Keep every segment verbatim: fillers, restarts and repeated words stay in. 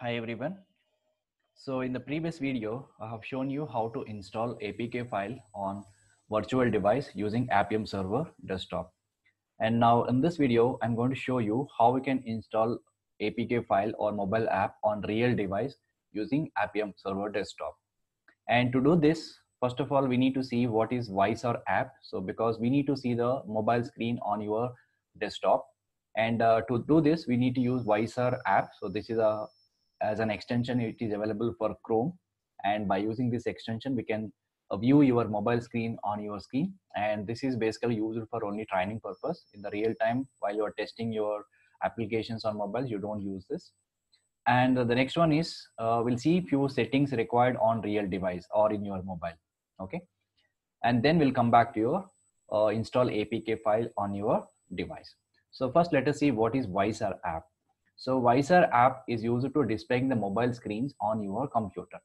Hi everyone. So in the previous video, I have shown you how to install A P K file on virtual device using Appium server desktop. And now in this video, I'm going to show you how we can install A P K file or mobile app on real device using Appium server desktop. And to do this, first of all, we need to see what is Vysor app. So because we need to see the mobile screen on your desktop. And uh, to do this, we need to use Vysor app. So this is a as an extension, it is available for Chrome, and by using this extension, we can view your mobile screen on your screen. And this is basically used for only training purpose. In the real time, while you are testing your applications on mobile, you don't use this. And the next one is uh, we'll see few settings required on real device or in your mobile. Okay, and then we'll come back to your uh, install A P K file on your device. So first, let us see what is Vysor app. So Vysor app is used to displaying the mobile screens on your computer,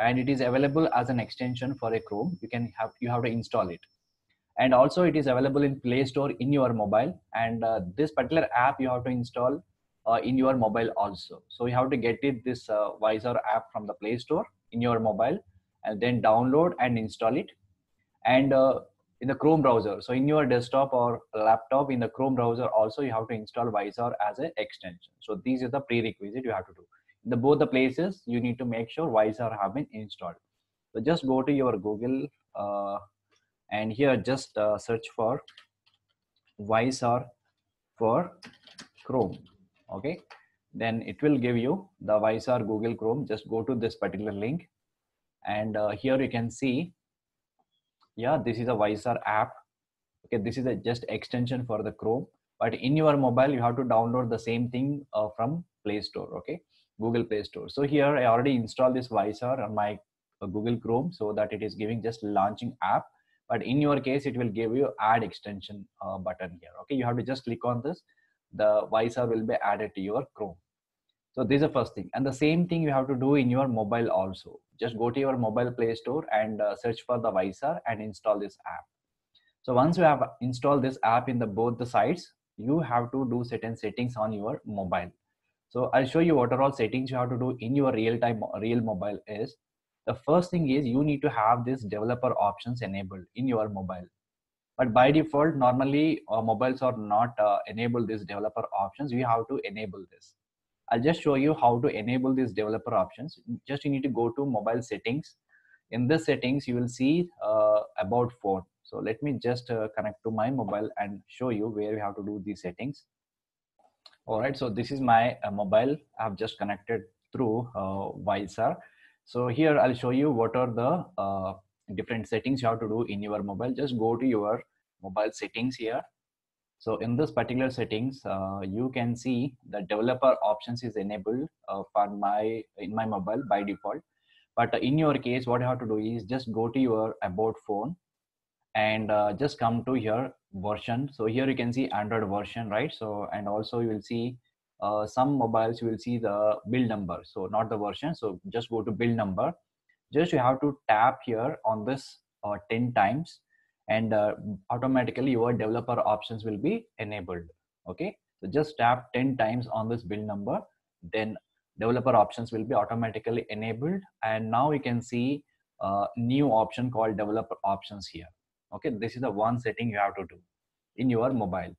and it is available as an extension for a Chrome. You can have you have to install it, and also it is available in Play Store in your mobile. And uh, this particular app you have to install uh, in your mobile also. So you have to get it this uh, Vysor app from the Play Store in your mobile, and then download and install it, and uh, in the Chrome browser. So in your desktop or laptop, in the Chrome browser also you have to install Vysor as an extension. So these are the prerequisite you have to do. In the both the places, you need to make sure Vysor have been installed. So just go to your Google uh, and here just uh, search for Vysor for Chrome. Okay, then it will give you the Vysor Google Chrome. Just go to this particular link, and uh, here you can see. Yeah, this is a Vysor app. Okay, this is a just extension for the Chrome, but in your mobile you have to download the same thing uh, from Play Store. Okay, Google Play Store. So here I already installed this Vysor on my uh, Google Chrome, so that it is giving just launching app, but in your case it will give you add extension uh, button here. Okay, you have to just click on this. The Vysor will be added to your Chrome. So this is the first thing, and the same thing you have to do in your mobile also. Just go to your mobile Play Store and uh, search for the Vysor and install this app. So once you have installed this app in the both the sites, you have to do certain settings on your mobile. So I'll show you what are all settings you have to do in your real time real mobile is. The first thing is you need to have this developer options enabled in your mobile. But by default, normally uh, mobiles are not uh, enable this developer options. You have to enable this. I'll just show you how to enable these developer options. Just you need to go to mobile settings. In the settings, you will see uh, about phone. So let me just uh, connect to my mobile and show you where you have to do these settings. All right, so this is my uh, mobile. I've just connected through uh, Vysor. So here I'll show you what are the uh, different settings you have to do in your mobile. Just go to your mobile settings here. So in this particular settings, uh, you can see the developer options is enabled uh, for my in my mobile by default. But in your case, what you have to do is just go to your about phone and uh, just come to here version. So here you can see Android version, right? So and also you will see uh, some mobiles you will see the build number. So not the version. So just go to build number. Just you have to tap here on this uh, ten times. And uh, automatically your developer options will be enabled. Okay, so just tap ten times on this build number, then developer options will be automatically enabled. And now you can see a new option called developer options here. Okay, this is the one setting you have to do in your mobile.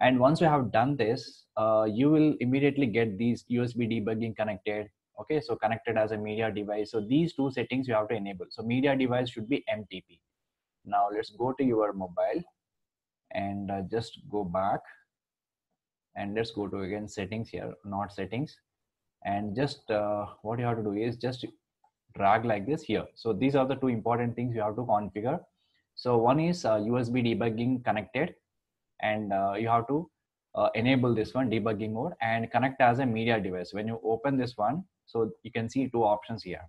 And once you have done this, uh, you will immediately get these U S B debugging connected. Okay, so connected as a media device. So these two settings you have to enable. So media device should be M T P. Now let's go to your mobile and uh, just go back and let's go to again settings here, not settings, and just uh, what you have to do is just drag like this here. So these are the two important things you have to configure. So one is uh, U S B debugging connected, and uh, you have to uh, enable this one debugging mode and connect as a media device. When you open this one, so you can see two options here,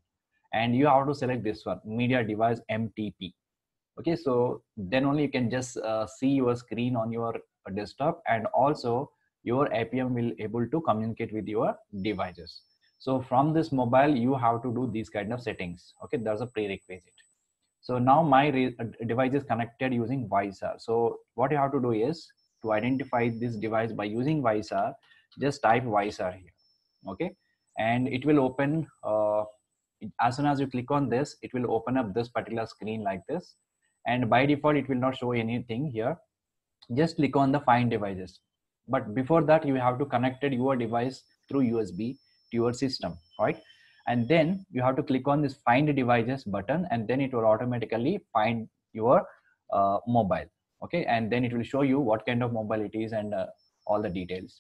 and you have to select this one media device M T P. Okay, so then only you can just uh, see your screen on your desktop, and also your Appium will able to communicate with your devices. So from this mobile, you have to do these kind of settings. Okay, that's a prerequisite. So now my device is connected using Vysor. So what you have to do is to identify this device by using Vysor. Just type Vysor here. Okay, and it will open, uh, as soon as you click on this, it will open up this particular screen like this. And by default, it will not show anything here. Just click on the find devices. But before that, you have to connect your device through U S B to your system, right? And then you have to click on this find devices button, and then it will automatically find your uh, mobile. Okay, and then it will show you what kind of mobile it is and uh, all the details.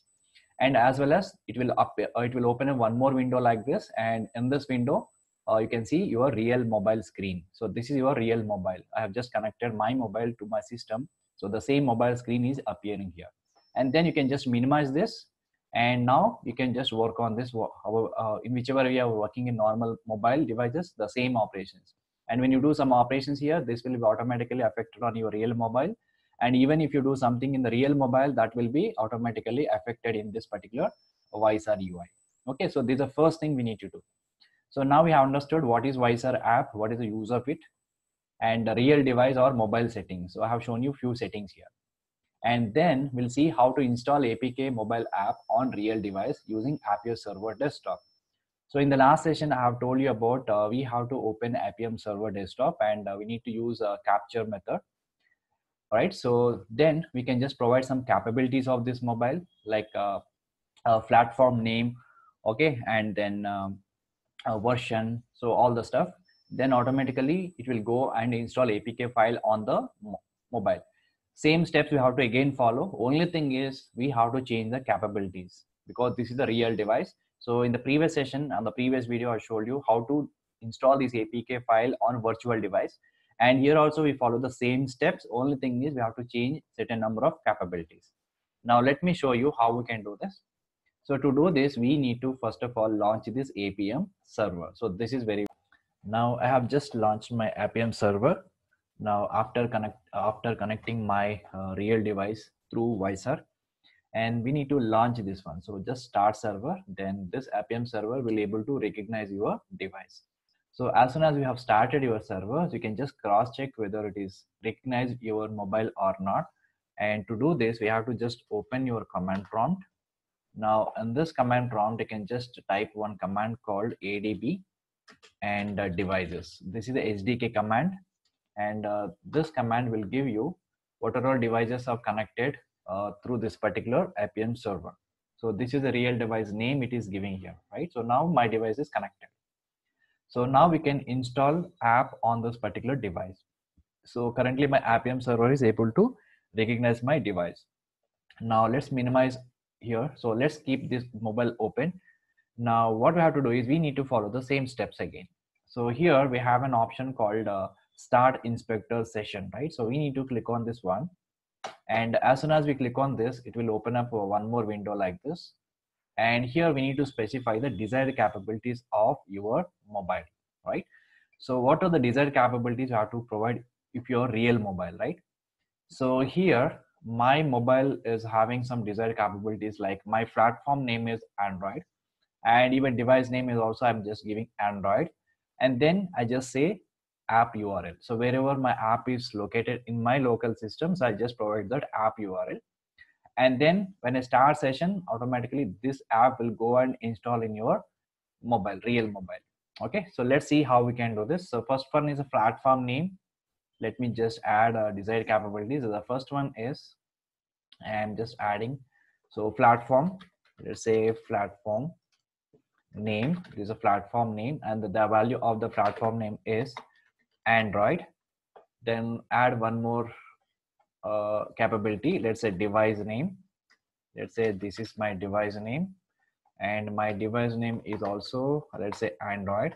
And as well as it will up, uh, it will open up one more window like this. And in this window, uh, you can see your real mobile screen. So this is your real mobile. I have just connected my mobile to my system. So the same mobile screen is appearing here. And then you can just minimize this. And now you can just work on this, uh, in whichever we are working in normal mobile devices, the same operations. And when you do some operations here, this will be automatically affected on your real mobile. And even if you do something in the real mobile, that will be automatically affected in this particular Vysor U I. Okay, so this is the first thing we need to do. So now we have understood what is Vysor app, what is the use of it, and the real device or mobile settings. So I have shown you few settings here. And then we'll see how to install A P K mobile app on real device using Appium server desktop. So in the last session, I have told you about uh, we have to open Appium server desktop, and uh, we need to use a capture method. All right, so then we can just provide some capabilities of this mobile, like uh, a platform name, okay, and then um, a version, so all the stuff. Then automatically it will go and install A P K file on the mobile. Same steps we have to again follow. Only thing is we have to change the capabilities, because this is the real device. So in the previous session, on the previous video, I showed you how to install this A P K file on virtual device. And here also we follow the same steps. Only thing is we have to change certain number of capabilities. Now let me show you how we can do this. So to do this, we need to first of all launch this Appium server. So this is very, now I have just launched my Appium server. Now after connect after connecting my uh, real device through Vysor, and we need to launch this one. So just start server, then this Appium server will able to recognize your device. So as soon as you have started your server, you can just cross-check whether it is recognized your mobile or not. And to do this, we have to just open your command prompt. Now in this command prompt, you can just type one command called A D B and uh, devices. This is the S D K command. And uh, this command will give you what are all devices are connected uh, through this particular Appium server. So this is the real device name it is giving here, right? So now my device is connected. So now we can install app on this particular device. So currently my Appium server is able to recognize my device. Now let's minimize here. So let's keep this mobile open. Now what we have to do is we need to follow the same steps again. So here we have an option called uh, start inspector session, right? So we need to click on this one. And as soon as we click on this, it will open up one more window like this. And here we need to specify the desired capabilities of your mobile, right? So what are the desired capabilities you have to provide if you're real mobile, right? So here my mobile is having some desired capabilities, like my platform name is Android, and even device name is also, I'm just giving Android. And then I just say app U R L. So wherever my app is located in my local systems, I just provide that app U R L. And then when I start session, automatically this app will go and install in your mobile, real mobile. Okay, so let's see how we can do this. So first one is a platform name. Let me just add a desired capabilities. So the first one is, I'm just adding, so platform, let's say platform name. This is a platform name, and the, the value of the platform name is Android. Then add one more Uh, capability, let's say device name. Let's say this is my device name, and my device name is also, let's say, Android.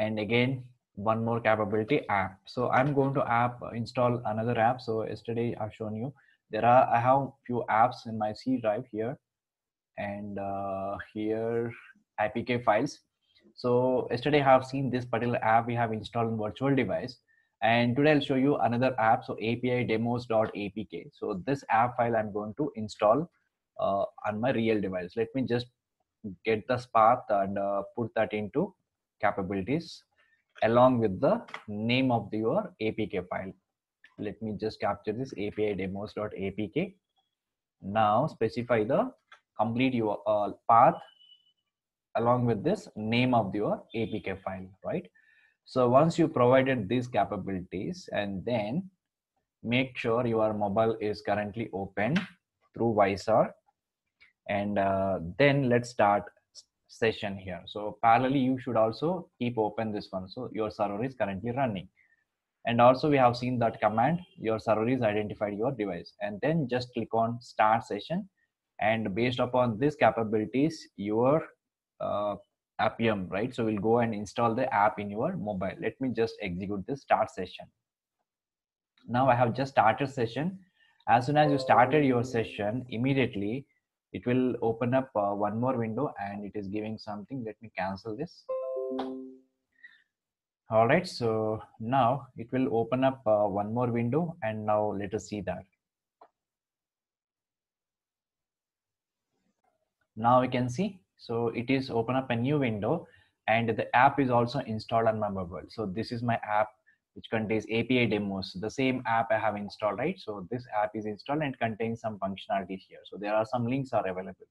And again, one more capability, app. So I'm going to app install another app. So yesterday I've shown you there are, I have few apps in my C drive here, and uh, here A P K files. So yesterday I have seen this particular app we have installed on virtual device. And today I'll show you another app, so A P I demos dot A P K. So this app file I'm going to install uh, on my real device. Let me just get this path and uh, put that into capabilities along with the name of the, your A P K file. Let me just capture this A P I demos dot A P K. Now specify the complete your uh, path along with this name of your A P K file, right? So once you provided these capabilities, and then make sure your mobile is currently open through Vysor, and uh, then let's start session here. So parallelly, you should also keep open this one. So your server is currently running, and also we have seen that command, your server is identified your device, and then just click on start session, and based upon these capabilities, your uh, Appium, right? So we'll go and install the app in your mobile. Let me just execute this start session. Now I have just started session. As soon as you started your session, immediately it will open up uh, one more window, and it is giving something. Let me cancel this. All right, so now it will open up uh, one more window, and now let us see that. Now we can see. So it is open up a new window, and the app is also installed on my mobile. So this is my app, which contains A P I demos, the same app I have installed, right? So this app is installed and contains some functionality here. So there are some links are available.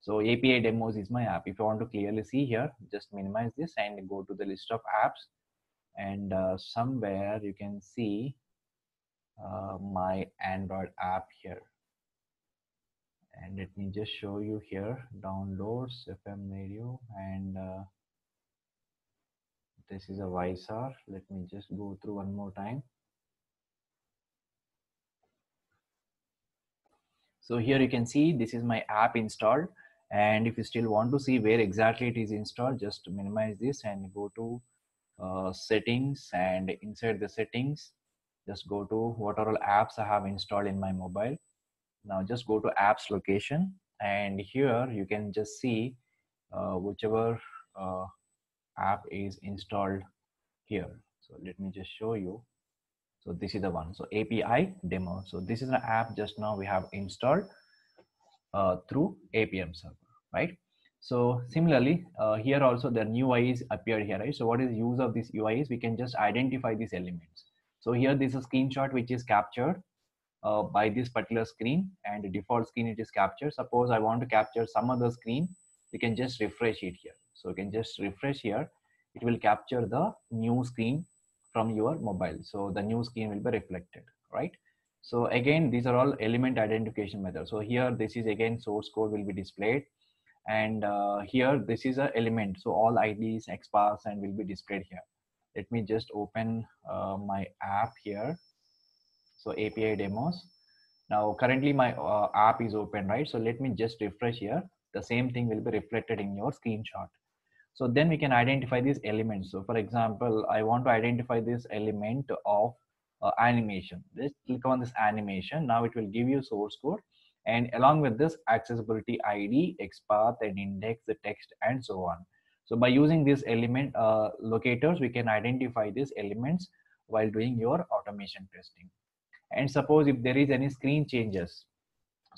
So A P I demos is my app. If you want to clearly see here, just minimize this and go to the list of apps, and uh, somewhere you can see uh, my Android app here. And let me just show you here, downloads, F M radio, and uh, this is a Vysor. Let me just go through one more time. So here you can see this is my app installed, and if you still want to see where exactly it is installed, just minimize this and go to uh, settings, and inside the settings, just go to what are all apps I have installed in my mobile. Now just go to apps location, and here you can just see uh, whichever uh, app is installed here. So let me just show you. So this is the one. So A P I demo. So this is an app just now we have installed uh, through Appium server, right? So similarly, uh, here also the new U I is appeared here, right? So what is the use of this U I is we can just identify these elements. So here this is a screenshot which is captured Uh, by this particular screen, and the default screen it is captured. Suppose I want to capture some other screen, you can just refresh it here. So you can just refresh here, it will capture the new screen from your mobile. So the new screen will be reflected, right? So again, these are all element identification methods. So here this is again source code will be displayed, and uh, here this is an element. So all I Ds, XPath, and will be displayed here. Let me just open uh, my app here. So A P I demos. Now currently my uh, app is open, right? So let me just refresh here. The same thing will be reflected in your screenshot. So then we can identify these elements. So for example, I want to identify this element of uh, animation. Let's click on this animation. Now it will give you source code, and along with this accessibility I D, XPath, and index, the text, and so on. So by using these element uh, locators, we can identify these elements while doing your automation testing. And suppose if there is any screen changes,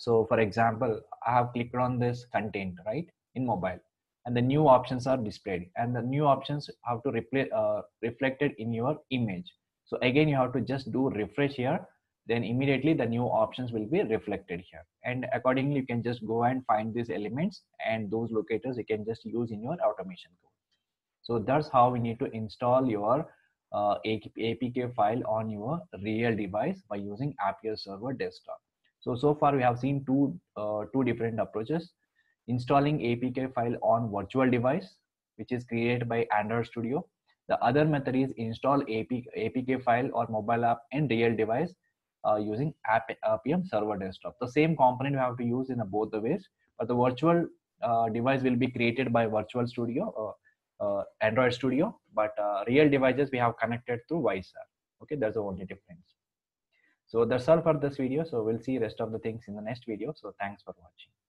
so for example, I have clicked on this content, right, in mobile, and the new options are displayed, and the new options have to replay, uh, reflected in your image. So again, you have to just do refresh here, then immediately the new options will be reflected here, and accordingly you can just go and find these elements, and those locators you can just use in your automation code. So that's how we need to install your Uh, A P K file on your real device by using Appium server desktop. So so far we have seen two uh, two different approaches: installing A P K file on virtual device, which is created by Android Studio. The other method is install A P K file or mobile app in real device uh, using Appium server desktop. The same component we have to use in both the ways, but the virtual uh, device will be created by Virtual Studio. Uh, Uh, Android Studio, but uh, real devices we have connected through Vysor. Okay, that's the only difference. So that's all for this video. So we'll see rest of the things in the next video. So thanks for watching.